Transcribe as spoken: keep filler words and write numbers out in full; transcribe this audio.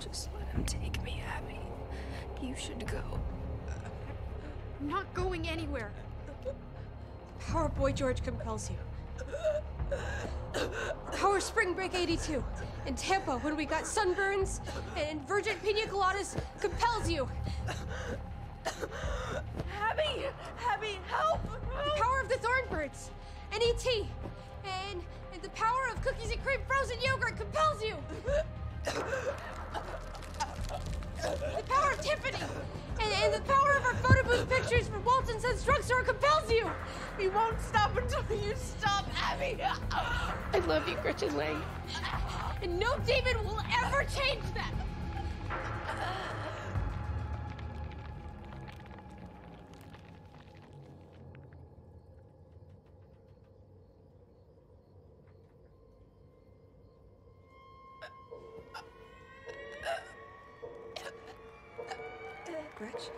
Just let him take me, Abby. You should go. I'm not going anywhere. Power Boy George compels you. Power Spring Break eighty-two in Tampa when we got sunburns and virgin pina coladas compels you. Abby! Abby, help! The power of the Thornbirds and E T and, and the power of cookies and cream frozen yogurt compels you. The power of Tiffany and, and the power of our photo booth pictures from Walton's Drugstore compels you. We won't stop until you stop, Abby. I love you, Gretchen Lang. And no demon will ever change that. Rich?